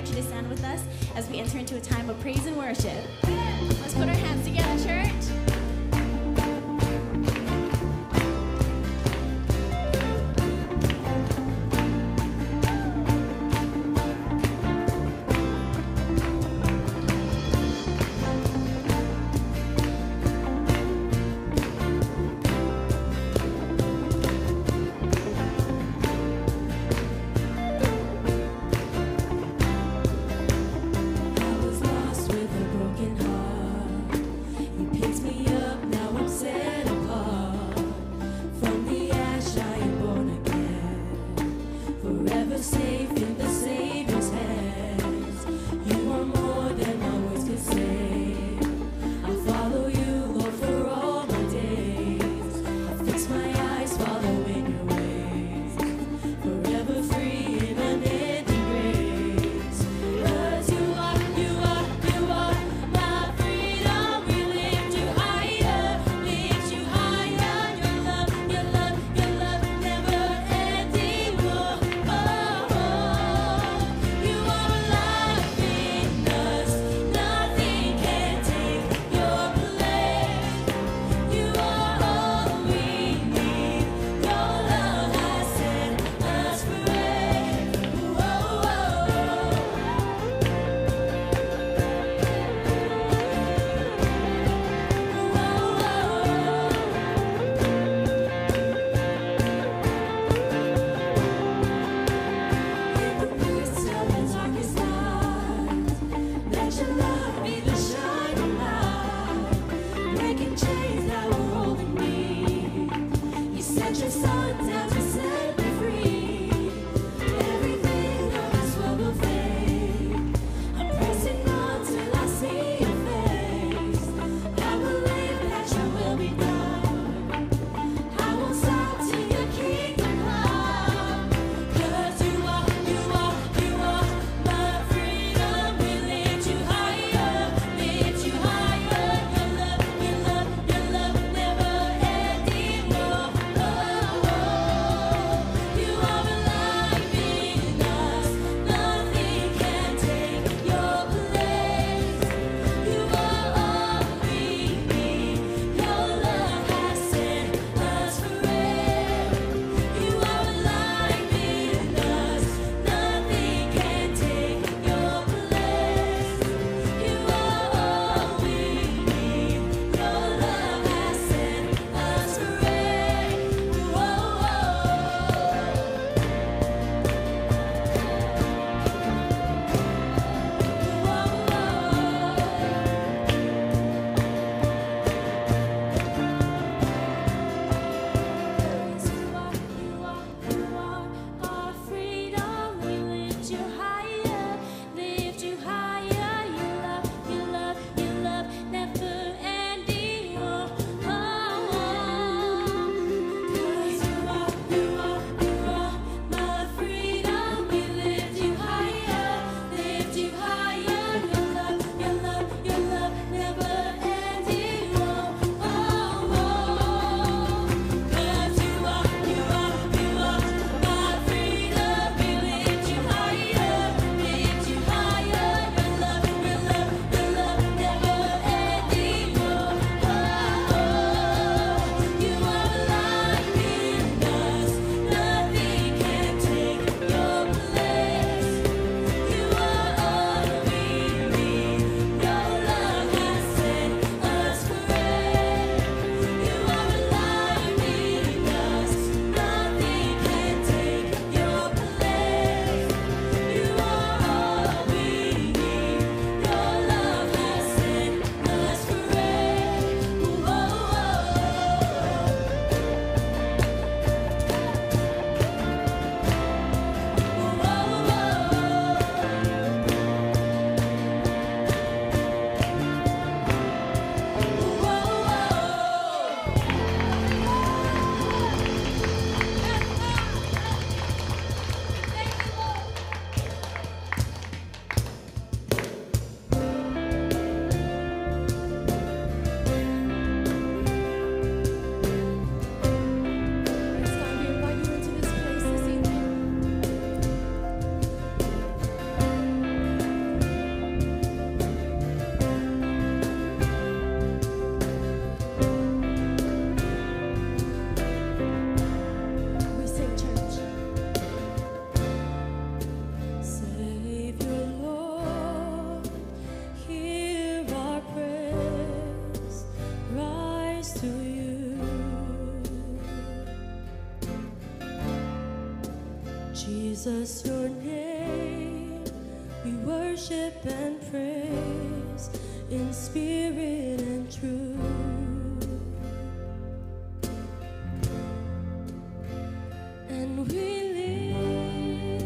invite you to stand with us as we enter into a time of praise and worship. Let's put our hands together, church. You Jesus, your name we worship and praise in spirit and truth, and we live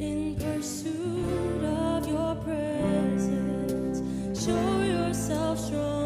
in pursuit of your presence. Show yourself strong.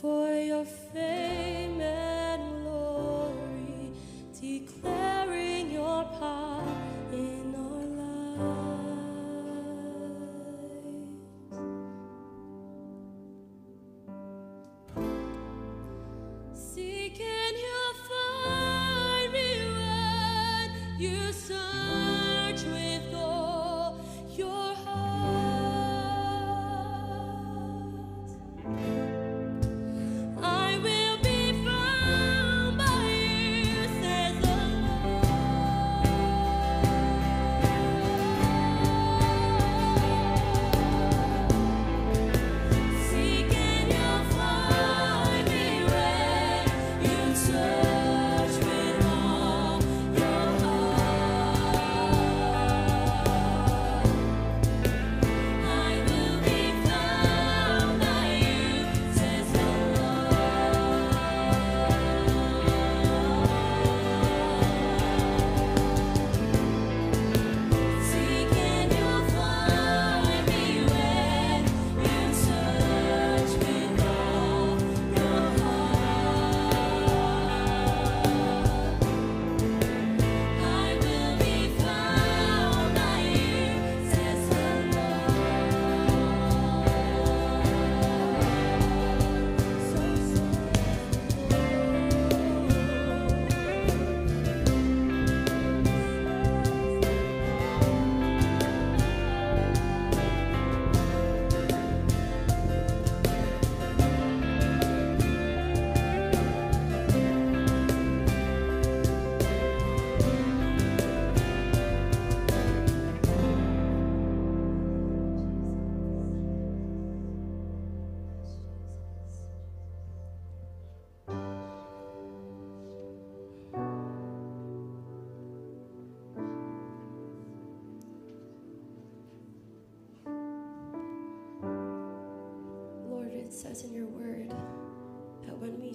For your fame and glory, declaring your power in our lives. See, can you find me when you search with all your heart?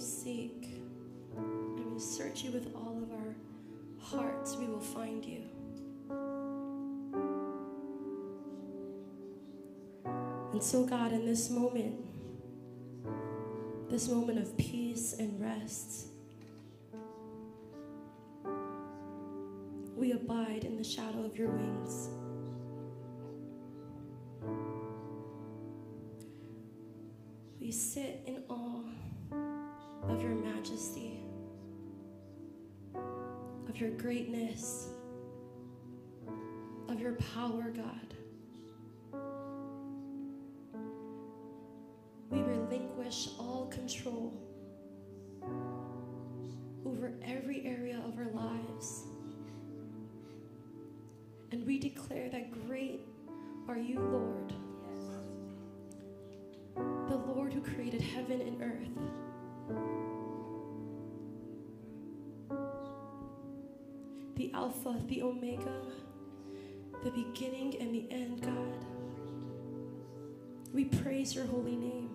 you seek, and we search you with all of our hearts, we will find you. And so, God, in this moment of peace and rest, we abide in the shadow of your wings. We sit in awe of your majesty, of your greatness, of your power, God. We relinquish all control over every area of our lives. And we declare that great are you, Lord, the Lord who created heaven and earth, the Alpha, the Omega, the beginning and the end, God. We praise your holy name.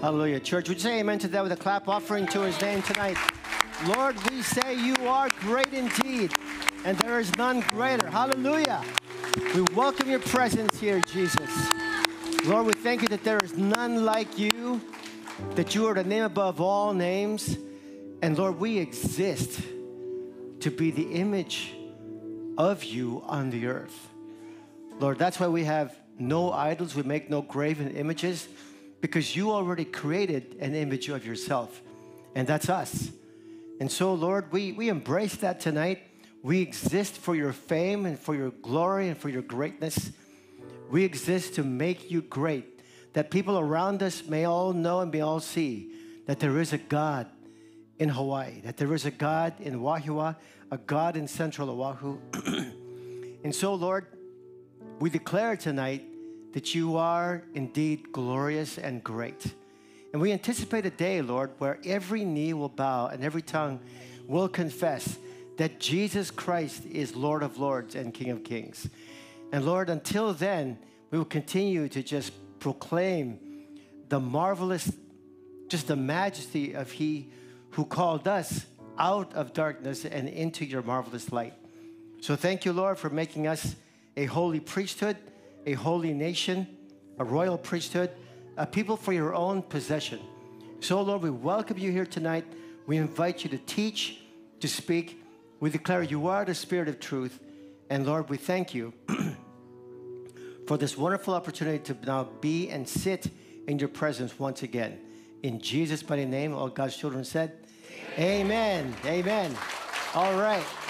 Hallelujah. Church, would you say amen to that with a clap offering to his name tonight? Lord, we say you are great indeed, and there is none greater. Hallelujah. We welcome your presence here, Jesus. Lord, we thank you that there is none like you, that you are the name above all names. And Lord, we exist to be the image of you on the earth. Lord, that's why we have no idols. We make no graven images, because you already created an image of yourself, and that's us. And so, Lord, we embrace that tonight. We exist for your fame and for your glory and for your greatness. We exist to make you great, that people around us may all know and may all see that there is a God in Hawaii, that there is a God in Wahiawa, a God in Central Oahu. And so, Lord, we declare tonight that you are indeed glorious and great. And we anticipate a day, Lord, where every knee will bow and every tongue will confess that Jesus Christ is Lord of Lords and King of Kings. And Lord, until then, we will continue to just proclaim the marvelous, just the majesty of He who called us out of darkness and into your marvelous light. So thank you, Lord, for making us a holy priesthood, a holy nation, a royal priesthood, a people for your own possession. So, Lord, we welcome you here tonight. We invite you to teach, to speak. We declare you are the Spirit of truth. And, Lord, we thank you for this wonderful opportunity to now be and sit in your presence once again. In Jesus' mighty name, all God's children said, amen. Amen. All right.